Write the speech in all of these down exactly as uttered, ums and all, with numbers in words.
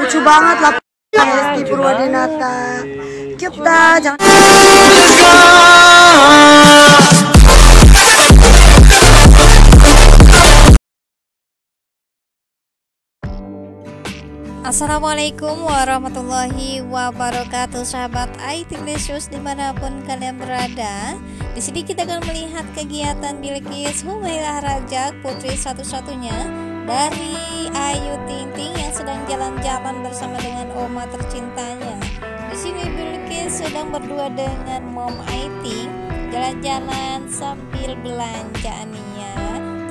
lucu banget lah Hesty Purwadinata. Kita jangan Assalamualaikum warahmatullahi wabarakatuh, sahabat Ayu Ting Ting dimanapun kalian berada. Di sini kita akan melihat kegiatan Bilkis Humailah Rajak Putri satu-satunya dari Ayu Ting Ting yang sedang jalan-jalan bersama dengan oma tercintanya. Di sini Bilkis sedang berdua dengan Mom Ayu Ting jalan-jalan sambil belanjaannya.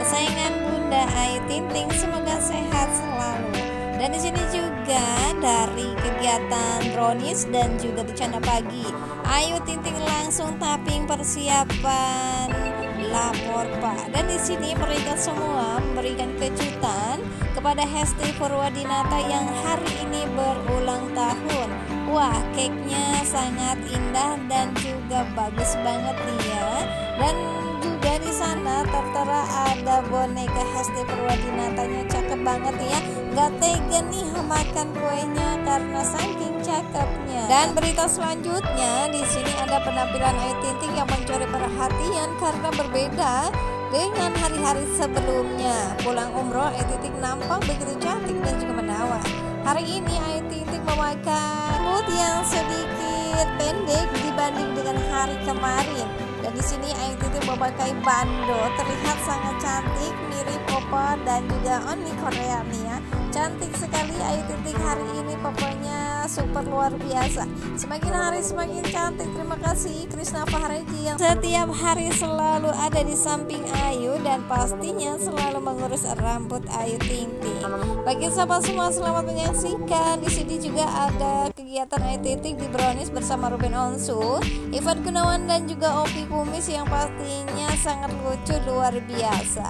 Kesayangan Bunda Ayu Ting Ting semoga sehat selalu. Dan di sini juga dari kegiatan brownies dan juga bercanda pagi, Ayu Ting Ting langsung tapping persiapan lapor Pak. Dan di sini mereka semua memberikan kejutan kepada Hesty Purwadinata yang hari ini berulang tahun. Wah, cake-nya sangat indah dan juga bagus banget nih ya. Dan juga di sana tertera ada boneka Hesty Purwadinatanya, cakep banget nih ya. Gak tega nih makan kuenya karena saking cakepnya. Dan berita selanjutnya di sini ada penampilan Ayu Ting Ting yang mencuri perhatian karena berbeda dengan hari-hari sebelumnya. Pulang umroh Ayu Ting Ting nampak begitu cantik dan juga menawan. Hari ini Ayu Ting Ting memakai rambut yang sedikit pendek dibanding dengan hari kemarin. Dan di sini Ayu Ting Ting memakai bando, terlihat sangat cantik, mirip Opa dan juga Oni Korea nih ya. Cantik sekali Ayu Ting Ting hari ini, pokoknya super luar biasa. Semakin hari semakin cantik. Terima kasih Krisna Fahraji yang setiap hari selalu ada di samping Ayu dan pastinya selalu mengurus rambut Ayu Ting Ting. Bagi sahabat semua selamat menyaksikan. Di sini juga ada kegiatan Ayu Ting Ting di brownies bersama Ruben Onsu, Ivan Gunawan dan juga Opi Kumis yang pastinya sangat lucu luar biasa.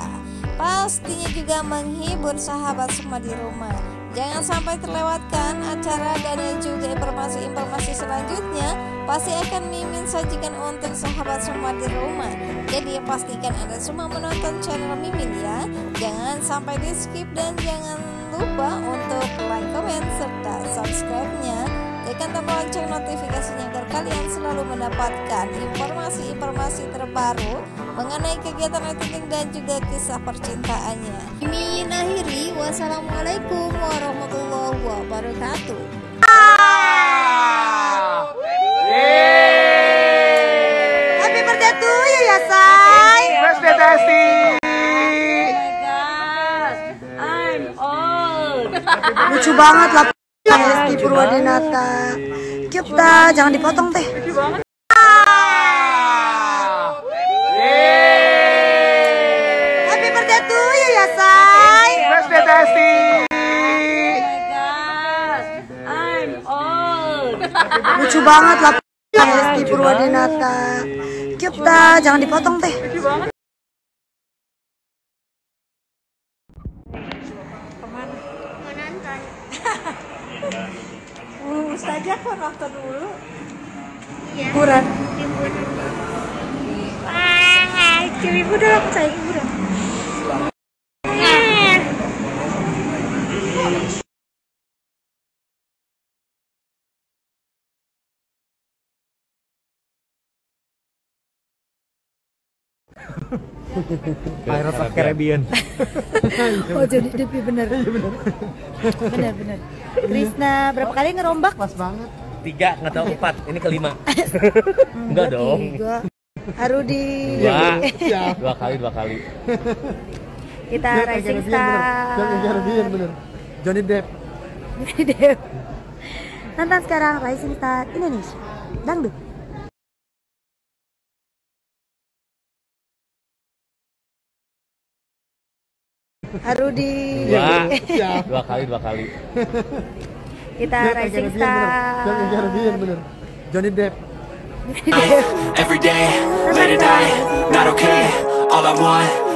Pastinya juga menghibur sahabat semua di rumah. Jangan sampai terlewatkan acara dan juga informasi-informasi selanjutnya. Pasti akan mimin sajikan untuk sahabat semua di rumah. Jadi pastikan Anda semua menonton channel mimin ya. Jangan sampai di skip dan jangan lupa untuk like, comment, serta subscribe-nya. Tekan tombol lonceng notifikasinya agar kalian selalu mendapatkan informasi-informasi terbaru mengenai kegiatan Ayu Ting Ting dan juga kisah percintaannya. Mimin akhiri, wassalamualaikum warahmatullahi wabarakatuh. Lucu banget lah Hesty Purwadinata. Kita jangan dipotong teh. Lucu banget lah Hesty Purwadinata. Kita jangan dipotong teh. Urus aja kok nonton dulu. Hiburan. Ah, ibu dong, saya hiburan. Pirates of Caribbean. Oh Johnny Depp, bener bener bener. Krisna berapa kali ngerombak? Pas banget. Tiga, nggak tahu empat. Ini kelima. Enggak dong. Harudi. Dua, dua kali dua kali. Kita racing star. Johnny Depp. Johnny Depp. Nonton sekarang Racing Star Indonesia. Dangdut. Harudi. Dua, dua kali dua kali. Kita racing star. Johnny Depp. Every day, late at night, not okay. All I want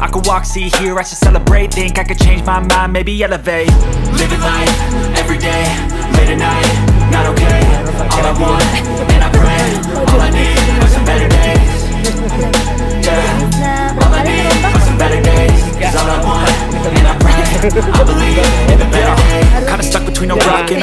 I could walk, see, hear, I should celebrate. Think I could change my mind, maybe elevate. Living life, every day, late at night, not okay. All I want, and I pray. All I need are some better days. Yeah, all I need are some better days. Cause all I want, and I pray. I believe in the better days. Kinda stuck between a rock and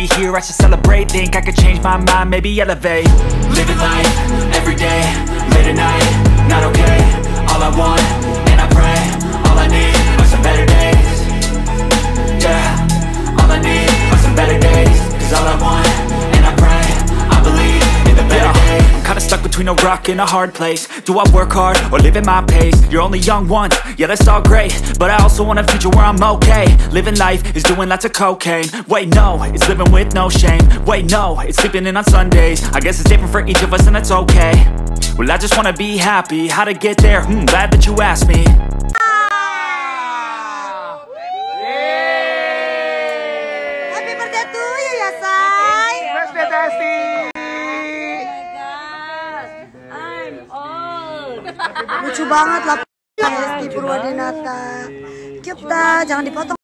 hear, I should celebrate. Think I could change my mind, maybe elevate. Living life, every day, late at night, not okay. All I want, and I pray. All I need are some better days. Yeah, all I need are some better days. Cause all I want, and I pray. I believe in the better days. I'm kinda stuck between a rock and a hard place. Do I work hard or live at my pace? You're only young once, yeah that's all great, but I also want a future where I'm okay. Living life is doing lots of cocaine. Wait no, it's living with no shame. Wait no, it's sleeping in on Sundays. I guess it's different for each of us and that's okay. Well I just wanna be happy, how to get there? Hmm, glad that you asked me. Happy birthday to you, ya say. Happy birthday. Lucu banget lah Hesty Purwadinata. Cute dah, jangan dipotong.